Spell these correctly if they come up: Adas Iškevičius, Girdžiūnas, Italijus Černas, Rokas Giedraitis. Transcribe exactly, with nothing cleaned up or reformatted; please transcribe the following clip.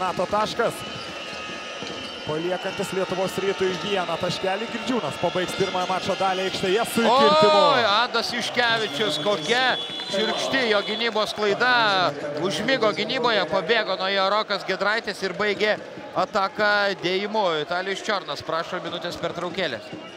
čempionato taškas. Paliekantis Lietuvos Rytui vieną taškelį, Girdžiūnas pabaigs pirmąją mačo dalį aikštėje su įkirtimu. Oi, Adas Iškevičius, kokia šiurkšti jo gynybos klaida. Užmigo gynyboje, pabėgo nuo jo Rokas Giedraitis ir baigė ataką dėjimu. Italijus Černas prašo minutės pertraukėlės.